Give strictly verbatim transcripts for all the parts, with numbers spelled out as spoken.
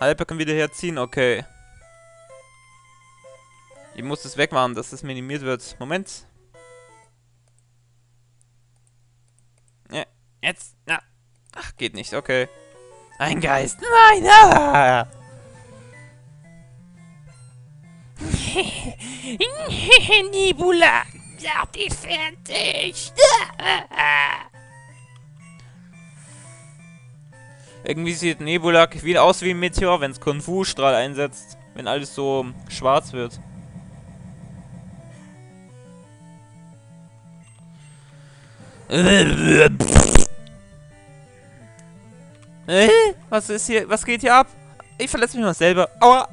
Halper kann wieder herziehen, okay. Ich muss das wegmachen, dass das minimiert wird. Moment. Ja, jetzt. Ja. Ach, geht nicht, okay. Ein Geist. Nein, ah! Nebula, ja, die fertig. Irgendwie sieht Nebulak wieder aus wie ein Meteor, wenn es Kung Fu-Strahl einsetzt. Wenn alles so schwarz wird. Äh, was ist hier? Was geht hier ab? Ich verletze mich mal selber. Aua!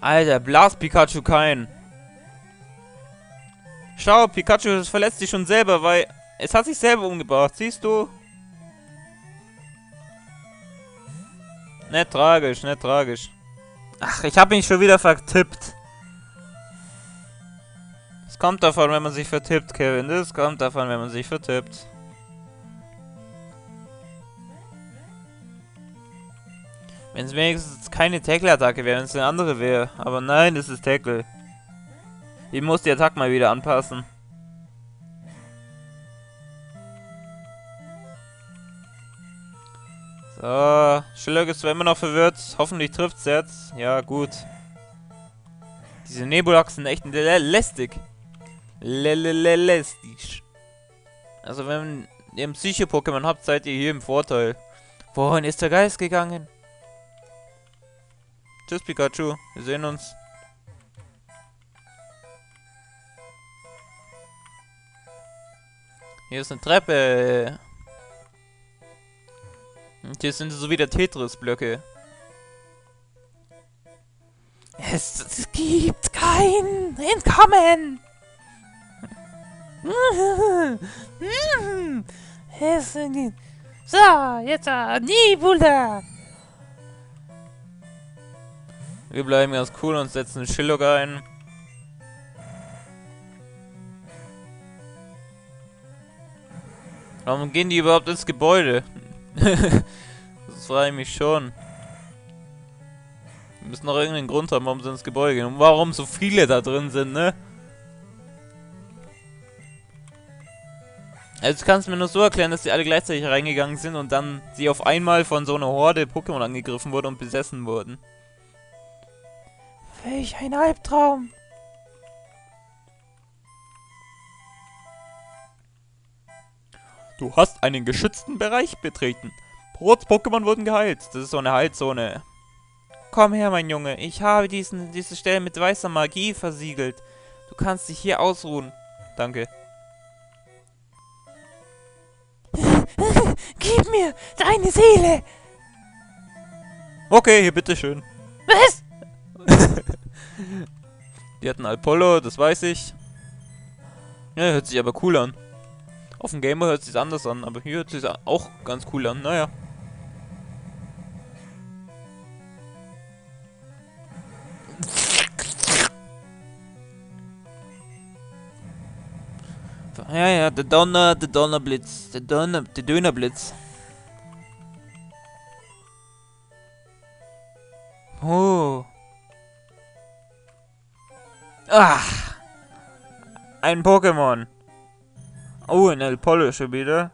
Alter, blas Pikachu kein. Schau, Pikachu verletzt sich schon selber, weil... Es hat sich selber umgebracht, siehst du? Nicht tragisch, nicht tragisch. Ach, ich habe mich schon wieder vertippt. Das kommt davon, wenn man sich vertippt, Kevin. Das kommt davon, wenn man sich vertippt. Wenn es wenigstens keine Tackle-Attacke wäre, wenn es eine andere wäre. Aber nein, das ist Tackle. Ich muss die Attacke mal wieder anpassen. So, Schillok ist zwar immer noch verwirrt, hoffentlich trifft es jetzt. Ja, gut. Diese Nebulaks sind echt lästig. Lästig. Also wenn ihr ein Psycho-Pokémon habt, seid ihr hier im Vorteil. Wohin ist der Geist gegangen? Tschüss Pikachu, wir sehen uns. Hier ist eine Treppe. Und hier sind so wieder Tetris-Blöcke. Es, es gibt kein Entkommen! Es, so, jetzt Nebula! Wir bleiben ganz cool und setzen Schillok ein. Warum gehen die überhaupt ins Gebäude? Das frage ich mich schon. Wir müssen noch irgendeinen Grund haben, warum sie ins Gebäude gehen. Und warum so viele da drin sind, ne? Also ich kann es mir nur so erklären, dass die alle gleichzeitig reingegangen sind und dann sie auf einmal von so einer Horde Pokémon angegriffen wurden und besessen wurden. Welch ein Albtraum! Du hast einen geschützten Bereich betreten. Rots Pokémon wurden geheilt. Das ist so eine Heilzone. Komm her, mein Junge. Ich habe diesen, diese Stelle mit weißer Magie versiegelt. Du kannst dich hier ausruhen. Danke. Gib mir deine Seele. Okay, hier, bitteschön. Was? Die hatten Alpollo, das weiß ich. Ja, hört sich aber cool an. Auf dem Game Boy hört es sich anders an, aber hier hört es sich auch ganz cool an, naja. Ja, ja, der Donner, der Donnerblitz, der Donner, der Dönerblitz. Oh. Ah. Ein Pokémon. Oh, ein Alpollo schon wieder.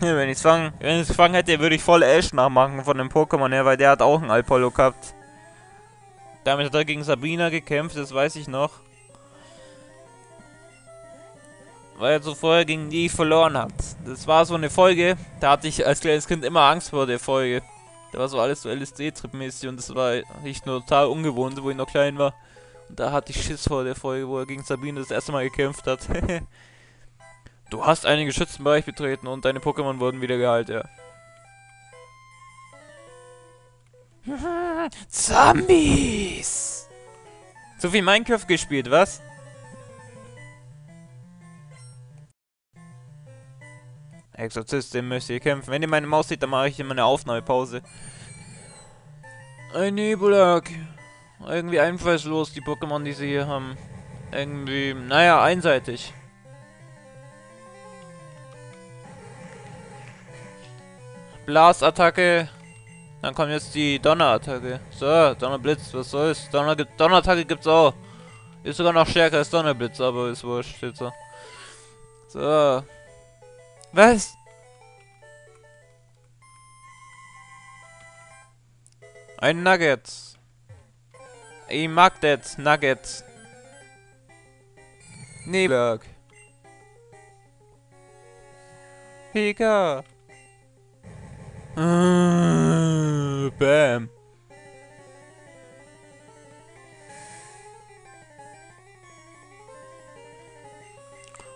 Ja, wenn ich es fangen, wenn ich's fangen hätte, würde ich voll Ash nachmachen von dem Pokémon her, weil der hat auch einen Alpollo gehabt. Damit hat er gegen Sabina gekämpft, das weiß ich noch. Weil er so vorher gegen die verloren hat. Das war so eine Folge, da hatte ich als kleines Kind immer Angst vor der Folge. Da war so alles so L S D-Trip-mäßig und das war nicht nur total ungewohnt, wo ich noch klein war. Da hatte ich Schiss vor der Folge, wo er gegen Sabine das erste Mal gekämpft hat. Du hast einen geschützten Bereich betreten und deine Pokémon wurden wieder geheilt, ja. Zombies! So viel Minecraft gespielt, was? Exorzistin müsst ihr kämpfen. Wenn ihr meine Maus seht, dann mache ich immer eine Aufnahmepause. Ein Nebulak. Irgendwie einfallslos, die Pokémon, die sie hier haben. Irgendwie, naja, einseitig. Blastattacke. Dann kommt jetzt die Donnerattacke. So, Donnerblitz, was soll's? Donner Donnerattacke gibt's auch. Ist sogar noch stärker als Donnerblitz, aber ist wurscht, steht so. So. Was? Ein Nugget. Ich mag das, Nugget. Nebulak. Pika. Mmh, bam.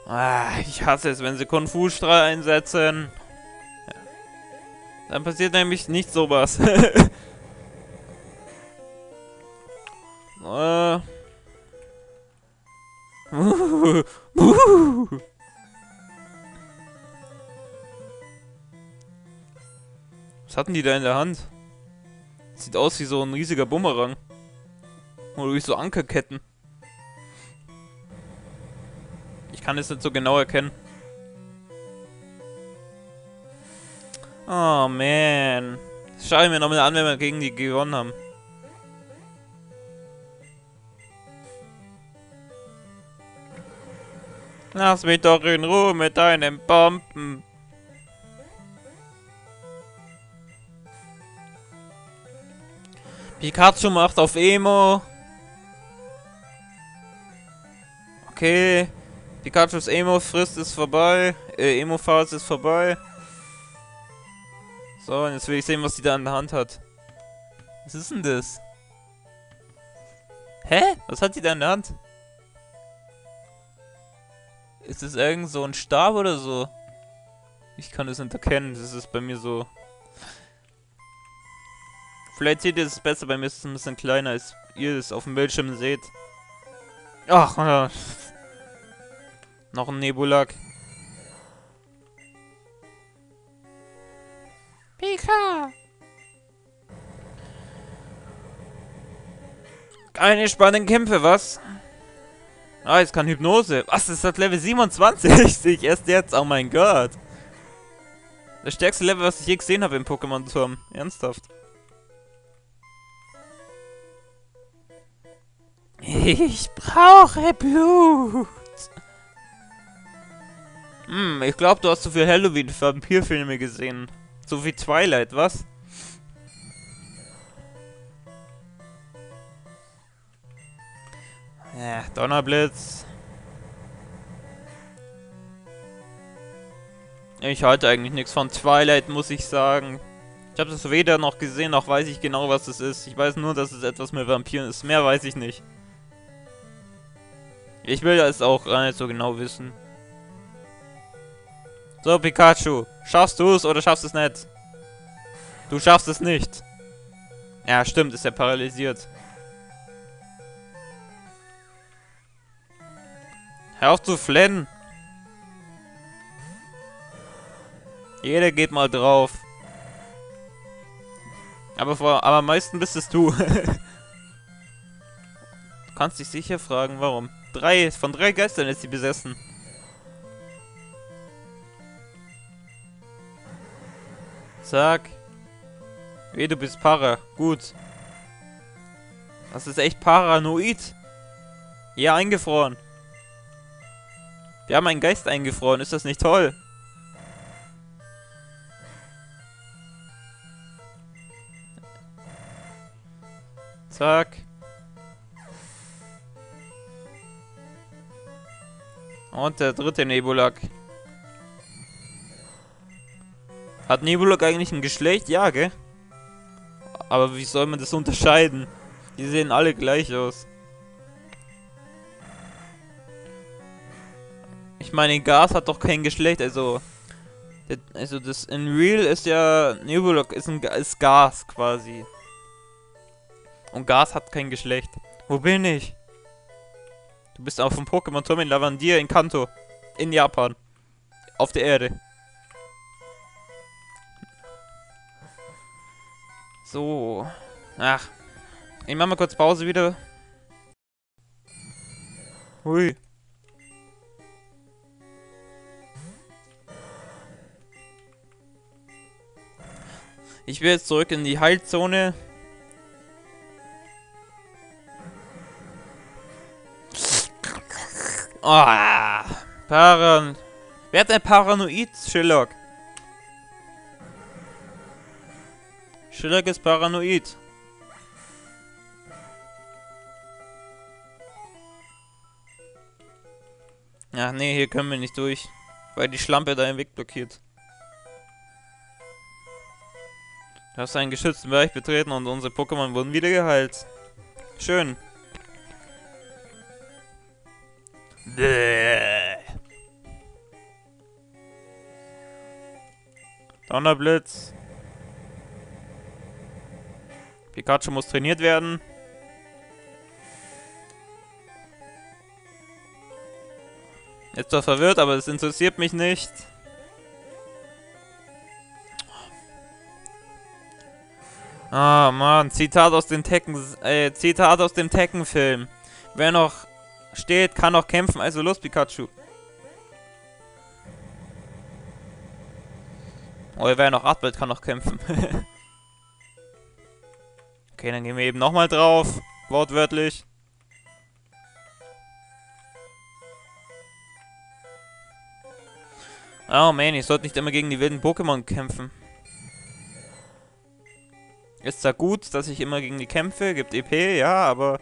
Ah, ich hasse es, wenn sie Konfusstrahl einsetzen. Ja. Dann passiert nämlich nicht sowas. äh. Was hatten die da in der Hand? Das sieht aus wie so ein riesiger Bumerang. Oder wie so Ankerketten. Ich kann es nicht so genau erkennen. Oh man. Das schaue ich mir nochmal an, wenn wir gegen die gewonnen haben. Lass mich doch in Ruhe mit deinen Bomben. Pikachu macht auf Emo. Okay. Pikachus Emo-Frist ist vorbei. Äh, Emo-Phase ist vorbei. So, und jetzt will ich sehen, was die da an der Hand hat. Was ist denn das? Hä? Was hat die da in der Hand? Ist das irgend so ein Stab oder so? Ich kann das nicht erkennen. Das ist bei mir so... Vielleicht seht ihr es besser, bei mir ist es ein bisschen kleiner, als ihr es auf dem Bildschirm seht. Ach, äh. Noch ein Nebulak. Pika! Keine spannenden Kämpfe, was? Ah, jetzt kann Hypnose. Was, ist das Level siebenundzwanzig? Erst jetzt, oh mein Gott. Das stärkste Level, was ich je gesehen habe im Pokémon Turm. Ernsthaft. Ich brauche Blut. Hm, ich glaube, du hast so viel Halloween-Vampirfilme gesehen. So wie Twilight, was? Ja, Donnerblitz. Ich halte eigentlich nichts von Twilight, muss ich sagen. Ich habe das weder noch gesehen, noch weiß ich genau, was es ist. Ich weiß nur, dass es etwas mit Vampiren ist. Mehr weiß ich nicht. Ich will das auch gar nicht so genau wissen. So, Pikachu, schaffst du es oder schaffst du es nicht? Du schaffst es nicht. Ja, stimmt, ist ja paralysiert. Hör auf zu flennen. Jeder geht mal drauf. Aber, vor, aber am meisten bist es du. Du kannst dich sicher fragen, warum. Drei, von drei Geistern ist sie besessen. Zack. Weh, du bist para. Gut. Das ist echt paranoid. Ja, eingefroren. Wir haben einen Geist eingefroren. Ist das nicht toll? Zack. Und der dritte Nebulak. Hat Nebulak eigentlich ein Geschlecht? Ja, gell? Aber wie soll man das unterscheiden? Die sehen alle gleich aus. Ich meine, Gas hat doch kein Geschlecht, also... Also das in Real ist ja... Nebulak ist, ein, ist Gas quasi. Und Gas hat kein Geschlecht. Wo bin ich? Du bist auf dem Pokémon Turm in Lavandier in Kanto. In Japan. Auf der Erde. So. Ach. Ich mach mal kurz Pause wieder. Hui. Ich will jetzt zurück in die Heilzone. Ah, Paran. Wer hat ein Paranoid, Schillok? Schillok ist paranoid. Ach nee, hier können wir nicht durch, weil die Schlampe deinen Weg blockiert. Du hast einen geschützten Bereich betreten und unsere Pokémon wurden wieder geheilt. Schön. Bäh. Donnerblitz. Pikachu muss trainiert werden. Jetzt doch verwirrt, aber das interessiert mich nicht. Ah, Mann. Zitat aus dem Tekken, äh, Zitat aus dem Tekken-Film. Wer noch steht, kann noch kämpfen. Also los, Pikachu. Oh, wer noch atmet, kann noch kämpfen. Okay, dann gehen wir eben nochmal drauf. Wortwörtlich. Oh man, ich sollte nicht immer gegen die wilden Pokémon kämpfen. Ist zwar gut, dass ich immer gegen die kämpfe, gibt E P, ja, aber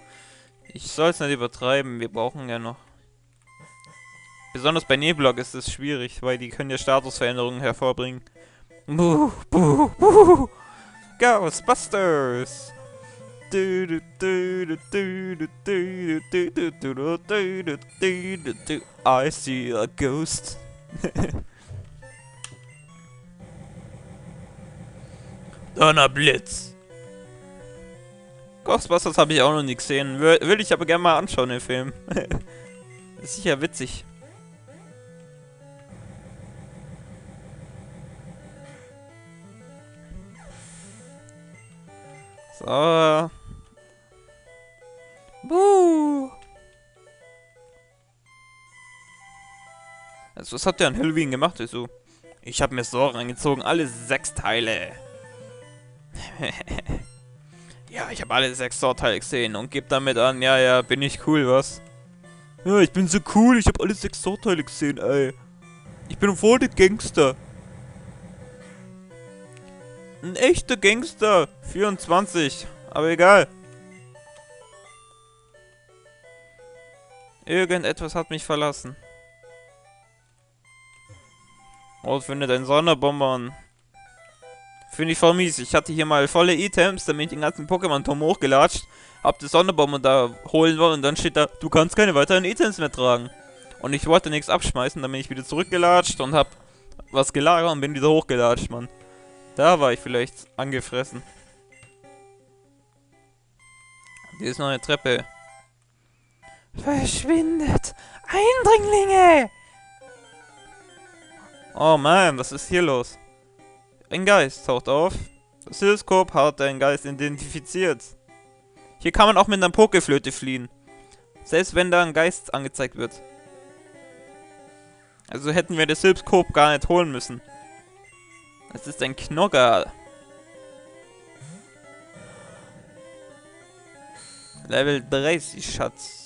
ich soll es nicht übertreiben, wir brauchen ja noch. Besonders bei Nebulak ist es schwierig, weil die können ja Statusveränderungen hervorbringen. Buh, buh, buh. Ghostbusters! I see a ghost. Donnerblitz! Ghostbusters habe ich auch noch nie gesehen. Will, will ich aber gerne mal anschauen, den Film. Ist sicher witzig. So. Buh! Also, was habt ihr an Halloween gemacht? Also, ich habe mir Sorgen angezogen. Alle sechs Teile. Ja, ich habe alle sechs Sorteile gesehen und gebe damit an, ja, ja, bin ich cool, was? Ja, ich bin so cool, ich habe alle sechs Sorteile gesehen, ey. Ich bin voll der Gangster. Ein echter Gangster. vierundzwanzig, aber egal. Irgendetwas hat mich verlassen. Oh, findet ein Sonderbomber an. Finde ich voll mies. Ich hatte hier mal volle Items, damit ich den ganzen Pokémon Turm hochgelatscht. Hab die Sonderbomber da holen wollen und dann steht da, du kannst keine weiteren Items mehr tragen. Und ich wollte nichts abschmeißen, dann bin ich wieder zurückgelatscht und hab was gelagert und bin wieder hochgelatscht, Mann. Da war ich vielleicht angefressen. Hier ist noch eine Treppe. Verschwindet! Eindringlinge! Oh man, was ist hier los? Ein Geist taucht auf. Das Silph Scope hat einen Geist identifiziert. Hier kann man auch mit einer Pokéflöte fliehen. Selbst wenn da ein Geist angezeigt wird. Also hätten wir das Silph Scope gar nicht holen müssen. Es ist ein Knocker. Level dreißig, Schatz.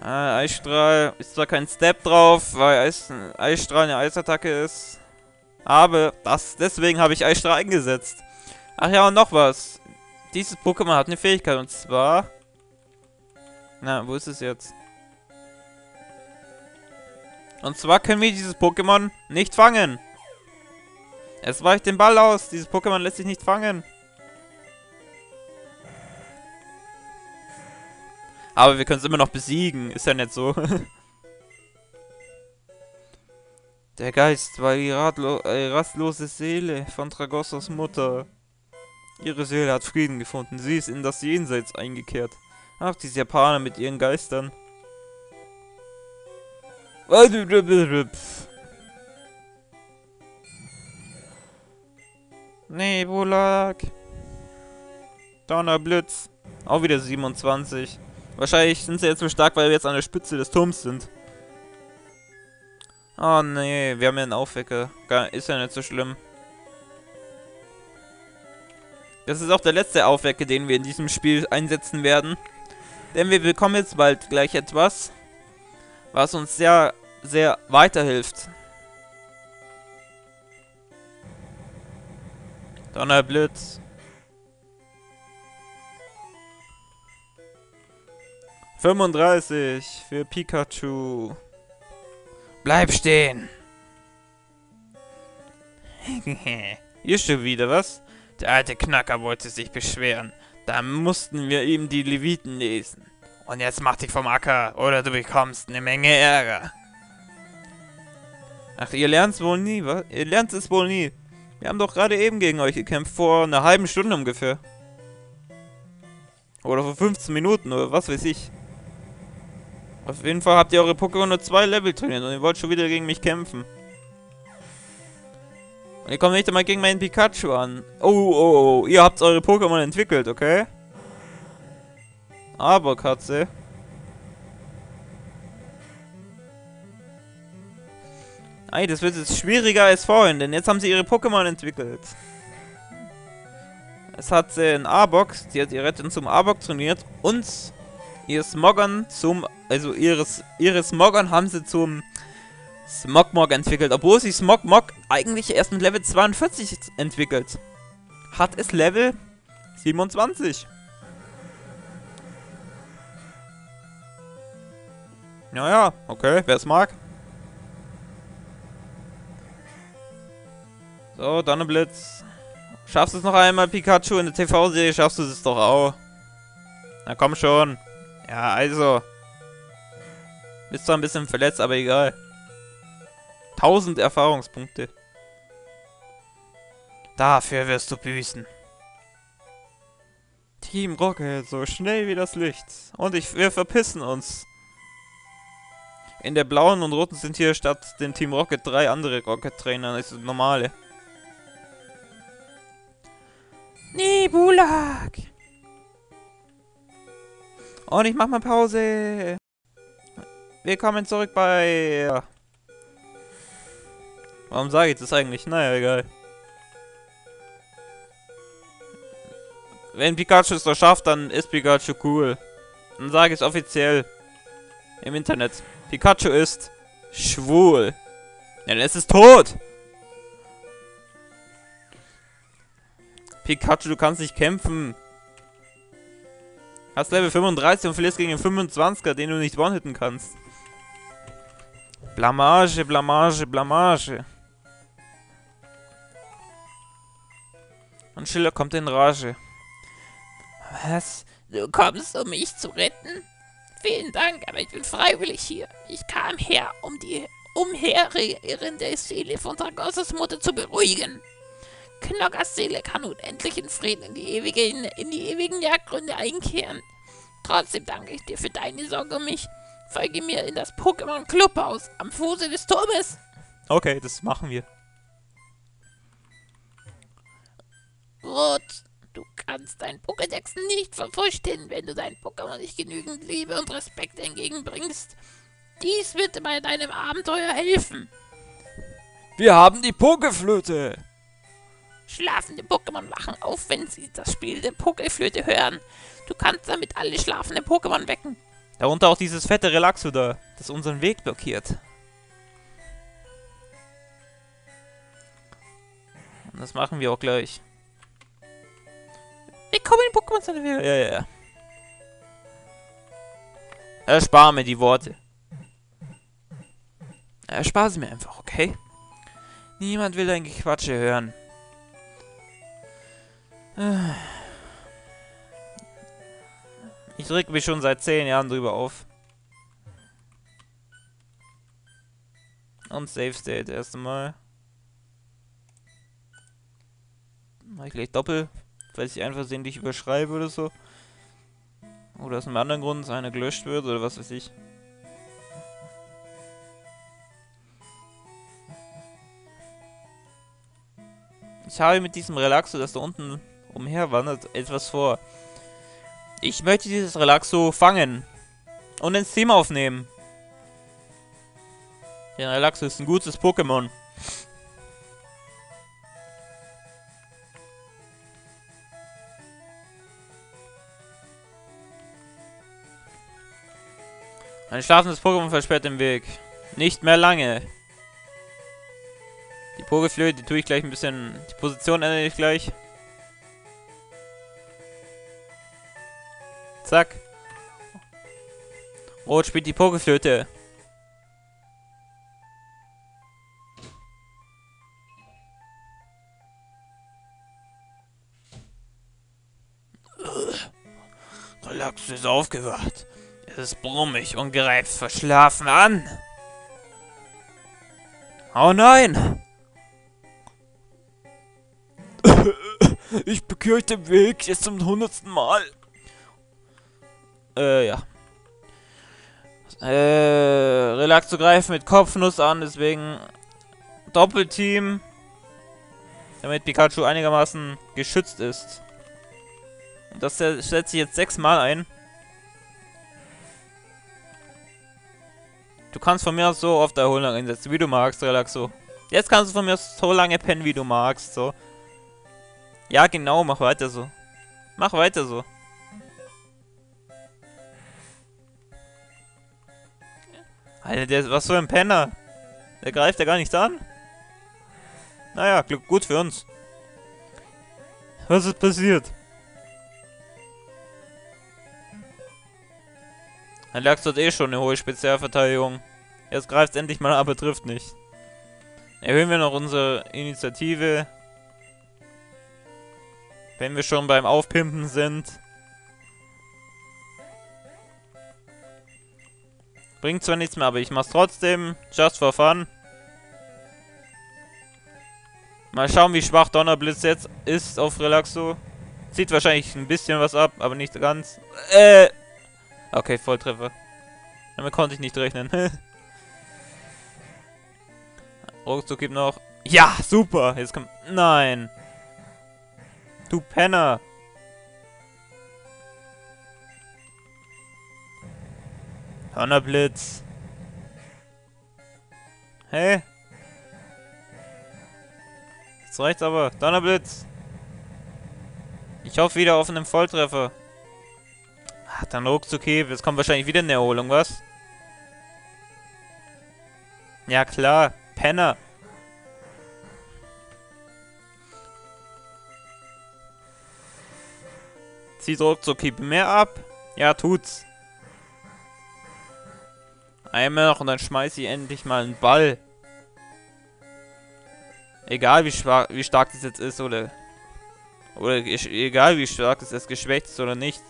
Ah, Eisstrahl. Ist zwar kein Step drauf, weil Eis, Eisstrahl eine Eisattacke ist. Aber das, deswegen habe ich Eisstrahl eingesetzt. Ach ja, und noch was. Dieses Pokémon hat eine Fähigkeit und zwar... Na, wo ist es jetzt? Und zwar können wir dieses Pokémon nicht fangen. Es weicht den Ball aus. Dieses Pokémon lässt sich nicht fangen. Aber wir können es immer noch besiegen. Ist ja nicht so. Der Geist war die äh, rastlose Seele von Tragossos Mutter. Ihre Seele hat Frieden gefunden. Sie ist in das Jenseits eingekehrt. Ach, diese Japaner mit ihren Geistern. Nebulak. Donnerblitz. Auch wieder siebenundzwanzig. Wahrscheinlich sind sie jetzt so stark, weil wir jetzt an der Spitze des Turms sind. Oh nee, wir haben ja einen Aufwecker. Ist ja nicht so schlimm. Das ist auch der letzte Aufwecker, den wir in diesem Spiel einsetzen werden. Denn wir bekommen jetzt bald gleich etwas, was uns sehr, sehr weiterhilft. Donnerblitz. fünfunddreißig für Pikachu. Bleib stehen. Hier schon wieder, was? Der alte Knacker wollte sich beschweren. Da mussten wir ihm die Leviten lesen. Und jetzt mach dich vom Acker, oder du bekommst eine Menge Ärger. Ach, ihr lernt's wohl nie, was? Ihr lernt es wohl nie. Wir haben doch gerade eben gegen euch gekämpft, vor einer halben Stunde ungefähr. Oder vor fünfzehn Minuten, oder was weiß ich. Auf jeden Fall habt ihr eure Pokémon nur zwei Level trainiert und ihr wollt schon wieder gegen mich kämpfen. Und ihr kommt nicht einmal gegen meinen Pikachu an. Oh, oh, oh, ihr habt eure Pokémon entwickelt, okay? Arbok hat sie. Ei, das wird jetzt schwieriger als vorhin, denn jetzt haben sie ihre Pokémon entwickelt. Es hat sie in Arbok, die hat ihr Retten zum Arbok trainiert und ihr Smogmog zum, also ihres, ihre Smogmog haben sie zum Smogmog entwickelt, obwohl sich Smogmog eigentlich erst mit Level zweiundvierzig entwickelt. Hat es Level siebenundzwanzig. Naja, okay, wer es mag. So, Donnerblitz. Schaffst du es noch einmal, Pikachu? In der T V-Serie schaffst du es doch auch. Na komm schon. Ja, also. Bist zwar ein bisschen verletzt, aber egal. tausend Erfahrungspunkte. Dafür wirst du büßen. Team Rocket, so schnell wie das Licht. Und ich, wir verpissen uns. In der blauen und roten sind hier statt dem Team Rocket drei andere Rocket-Trainer, das ist normale. Nebulak! Und ich mach mal Pause. Willkommen zurück bei... Ja. Warum sage ich das eigentlich? Naja, egal. Wenn Pikachu es doch schafft, dann ist Pikachu cool. Dann sage ich es offiziell. Im Internet. Pikachu ist schwul. Denn es ist tot. Pikachu, du kannst nicht kämpfen. Hast Level fünfunddreißig und verlierst gegen den fünfundzwanziger, den du nicht one-hitten kannst. Blamage, Blamage, Blamage. Und Schillok kommt in Rage. Was? Du kommst, um mich zu retten? Vielen Dank, aber ich bin freiwillig hier. Ich kam her, um die umherrehrende Seele von Tragossos Mutter zu beruhigen. Knockers Seele kann nun endlich in Frieden in die, ewige, in die ewigen Jagdgründe einkehren. Trotzdem danke ich dir für deine Sorge um mich. Folge mir in das Pokémon Clubhaus am Fuße des Turmes. Okay, das machen wir. Rot, du kannst deinen Pokédex nicht vervollständigen, wenn du deinen Pokémon nicht genügend Liebe und Respekt entgegenbringst. Dies wird bei deinem Abenteuer helfen. Wir haben die Pokéflöte. Schlafende Pokémon wachen auf, wenn sie das Spiel der Pokéflöte hören. Du kannst damit alle schlafenden Pokémon wecken. Darunter auch dieses fette Relaxo da, das unseren Weg blockiert. Und das machen wir auch gleich. Willkommen in Pokémon Turm. Ja, ja, ja. Erspar mir die Worte. Erspar sie mir einfach, okay? Niemand will dein Gequatsche hören. Ich reg mich schon seit zehn Jahren drüber auf. Und Save State erst einmal. Mach ich gleich doppel, falls ich einfach sehen dich überschreibe oder so. Oder aus einem anderen Grund eine gelöscht wird oder was weiß ich. Ich habe mit diesem Relaxo, das da unten umherwandert, etwas vor. Ich möchte dieses Relaxo fangen und ins Team aufnehmen. Denn Relaxo ist ein gutes Pokémon. Ein schlafendes Pokémon versperrt den Weg. Nicht mehr lange. Die Pokéflöte, die tue ich gleich ein bisschen... Die Position ändere ich gleich. Zack. Rot spielt die Pokéflöte. Relaxo ist aufgewacht. Es ist brummig und greift verschlafen an. Oh nein! Ich bekürze den Weg jetzt zum hundertsten Mal. Äh, ja. Äh, Relaxo greift mit Kopfnuss an, deswegen Doppelteam. Damit Pikachu einigermaßen geschützt ist. Das setze ich jetzt sechsmal ein. Du kannst von mir aus so oft Erholung einsetzen, wie du magst, Relaxo. Jetzt kannst du von mir aus so lange pennen, wie du magst, so. Ja, genau, mach weiter so. Mach weiter so. Alter, der ist was für ein Penner. Der greift ja gar nicht an. Naja, Glück, gut für uns. Was ist passiert? Relaxo hat eh schon eine hohe Spezialverteidigung. Jetzt greift es endlich mal, aber trifft nicht. Erhöhen wir noch unsere Initiative. Wenn wir schon beim Aufpimpen sind. Bringt zwar nichts mehr, aber ich mach's trotzdem. Just for fun. Mal schauen, wie schwach Donnerblitz jetzt ist auf Relaxo. Zieht wahrscheinlich ein bisschen was ab, aber nicht ganz. Äh... Okay, Volltreffer. Damit konnte ich nicht rechnen. Ruckzuck gibt noch. Ja, super. Jetzt kommt. Nein. Du Penner. Donnerblitz. Hä? Hey. Jetzt reicht's aber. Donnerblitz. Ich hoffe wieder auf einen Volltreffer. Ach, dann ruckzuck, okay. Jetzt kommt wahrscheinlich wieder eine Erholung, was? Ja klar, Penner. Zieht ruckzuck, okay, mehr ab. Ja, tut's. Einmal noch und dann schmeiß ich endlich mal einen Ball. Egal wie, wie stark das jetzt ist, oder... Oder egal wie stark das jetzt geschwächt ist oder nicht.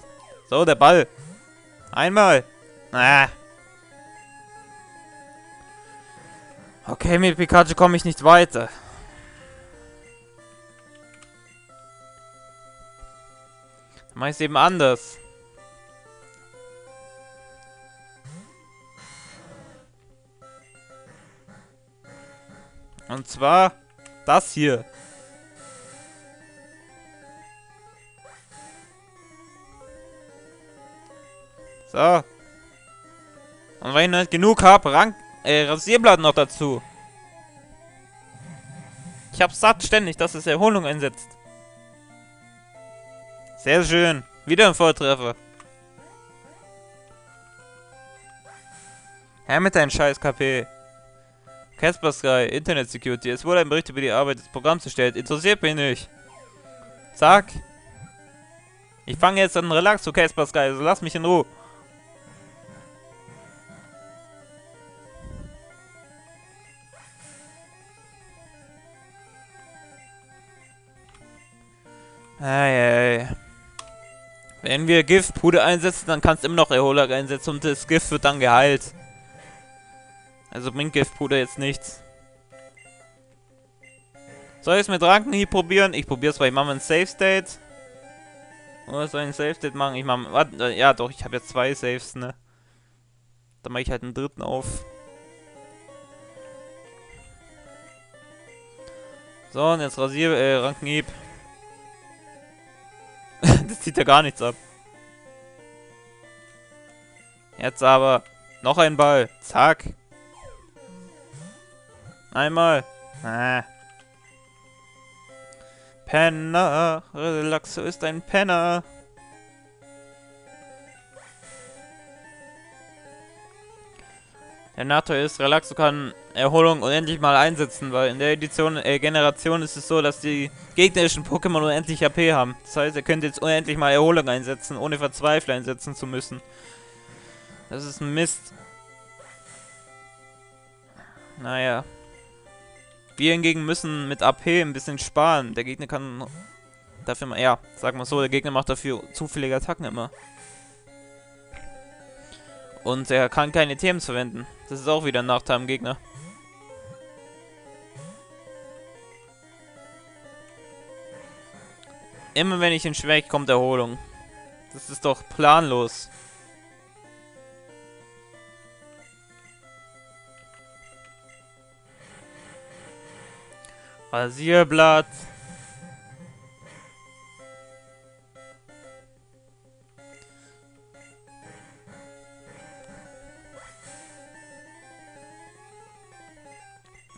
So, der Ball. Einmal. Ah. Okay, mit Pikachu komme ich nicht weiter. Dann mache ich es eben anders. Und zwar das hier. So. Und wenn ich nicht genug habe, äh, Rasierblatt noch dazu. Ich hab's satt ständig, dass es Erholung einsetzt. Sehr schön. Wieder ein Volltreffer. Herr mit deinem scheiß K P. Kaspersky, Internet Security. Es wurde ein Bericht über die Arbeit des Programms erstellt. Interessiert mich nicht. Zack. Ich fange jetzt an, Relaxo, Kaspersky. Also lass mich in Ruhe. Hey, hey. Wenn wir Giftpuder einsetzen, dann kannst du immer noch Erholung einsetzen und das Gift wird dann geheilt. Also bringt Giftpuder jetzt nichts. Soll ich es mit Rankenhieb probieren? Ich probiere es, weil ich mache einen Safe State. Oder soll ich einen Safe State machen? Ich mache... Warte, ja doch, ich habe jetzt zwei Saves, ne? Dann mache ich halt einen dritten auf. So, und jetzt Rasier... Äh, Rankenhieb. Das zieht ja gar nichts ab. Jetzt aber noch ein Ball. Zack. Einmal. Ah. Penner. Relaxo ist ein Penner. Der Nachteil ist, Relaxo kann Erholung unendlich mal einsetzen, weil in der Edition äh, Generation ist es so, dass die gegnerischen Pokémon unendlich H P haben. Das heißt, ihr könnt jetzt unendlich mal Erholung einsetzen, ohne Verzweifler einsetzen zu müssen. Das ist ein Mist. Naja. Wir hingegen müssen mit A P ein bisschen sparen. Der Gegner kann dafür mal, ja, sag mal so, der Gegner macht dafür zufällige Attacken immer. Und er kann keine Items verwenden. Das ist auch wieder ein Nachteil am Gegner. Immer wenn ich ihn schwäche, kommt Erholung. Das ist doch planlos. Rasierblatt.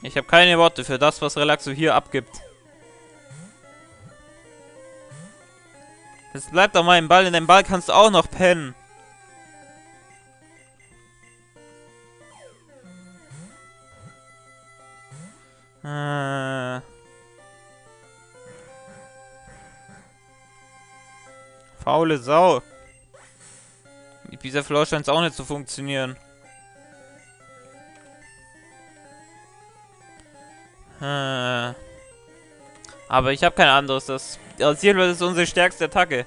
Ich habe keine Worte für das, was Relaxo hier abgibt. Es bleibt doch mal im Ball. In deinem Ball kannst du auch noch pennen. Äh. Faule Sau. Mit dieser Floor scheint es auch nicht zu funktionieren. Äh. Aber ich habe kein anderes. Das Rasierblatt ist unsere stärkste Attacke.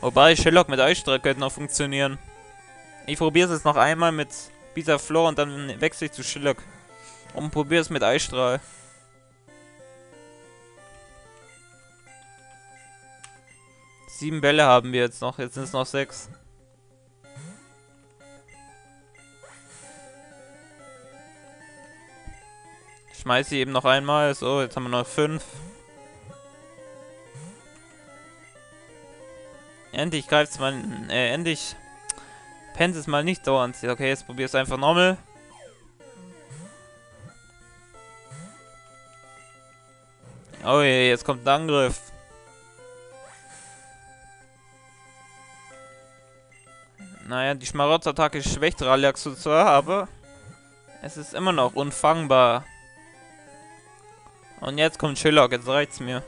Wobei Schillok mit Eisstrahl könnte noch funktionieren. Ich probiere es jetzt noch einmal mit dieser Floor und dann wechsle ich zu Schillok. Und probier es mit Eisstrahl. Sieben Bälle haben wir jetzt noch. Jetzt sind es noch sechs. Ich schmeiße sie eben noch einmal. So, jetzt haben wir noch fünf. Endlich greift es mal. Äh, endlich pennt es mal nicht dauernd. Okay, jetzt probier es einfach normal. Oh je, jetzt kommt ein Angriff. Naja, die Schmarotz-Attacke schwächt Relaxo zwar, aber es ist immer noch unfangbar. Und jetzt kommt Schillok, jetzt reicht's mir.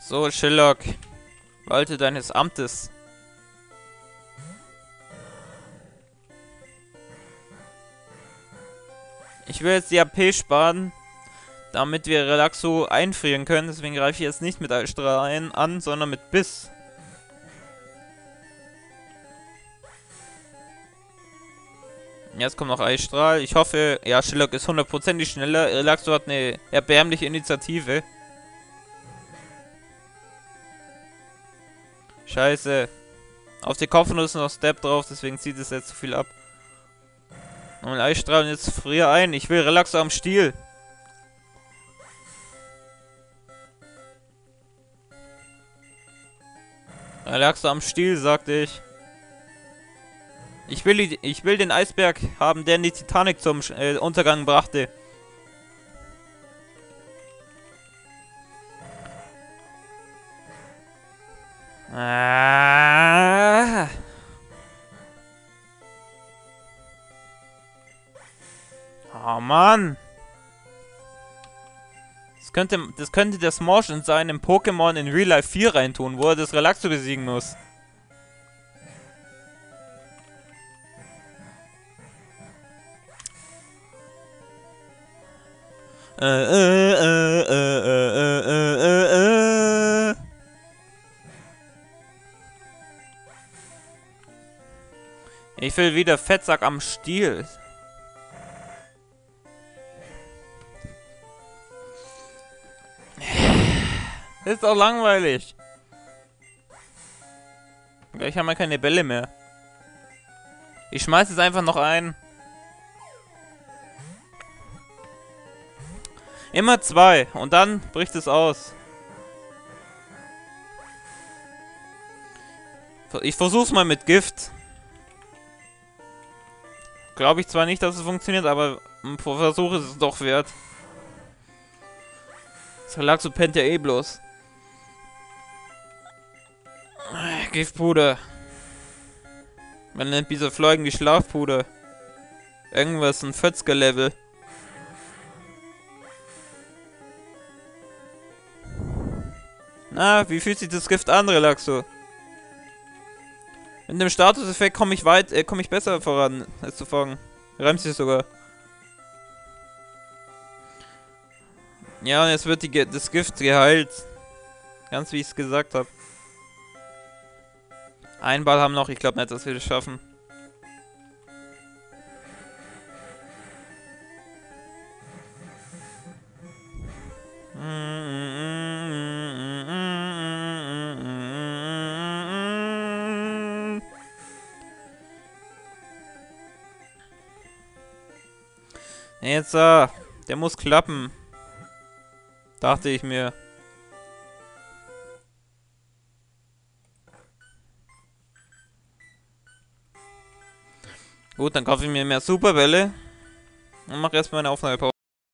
So, Schillok, walte deines Amtes. Ich will jetzt die A P sparen, damit wir Relaxo einfrieren können. Deswegen greife ich jetzt nicht mit Eisstrahl an, sondern mit Biss. Jetzt kommt noch Eisstrahl. Ich hoffe, ja, Schillok ist hundertprozentig schneller. Relaxo hat eine erbärmliche Initiative. Scheiße. Auf die Kopfnuss noch Step drauf, deswegen zieht es jetzt zu viel ab. Und Eisstrahl, und jetzt friere ein. Ich will Relaxo am Stiel. Relaxo am Stiel, sagte ich. Ich will, die, ich will den Eisberg haben, der die Titanic zum äh, Untergang brachte. Ah. Oh Mann! Das könnte, das könnte der Smosh in seinem Pokémon in Real Life vier reintun, wo er das Relaxo besiegen muss. Äh, äh, äh, äh, äh, äh, äh, äh. Ich will wieder Fettsack am Stiel. Ist doch langweilig. Gleich haben wir keine Bälle mehr. Ich schmeiß jetzt einfach noch ein. Immer zwei. Und dann bricht es aus. Ich versuch's mal mit Gift. Glaube ich zwar nicht, dass es funktioniert, aber ein Versuch ist es doch wert. Das Relaxo pennt ja eh bloß. Giftpude. Man nennt diese Folgen die Schlafpude. Irgendwas ein vierziger Level. Na, wie fühlt sich das Gift an, Relaxo? Mit dem Statuseffekt komme ich weit, äh, komme ich besser voran, als zu fangen. Reimt sich sogar. Ja, und jetzt wird die, das Gift geheilt. Ganz wie ich es gesagt habe. Ein Ball haben noch, ich glaube nicht, dass wir das schaffen. Jetzt, ah, der muss klappen. Dachte ich mir. Gut, dann kaufe ich mir mehr Superbälle und mache erstmal eine Aufnahmepause.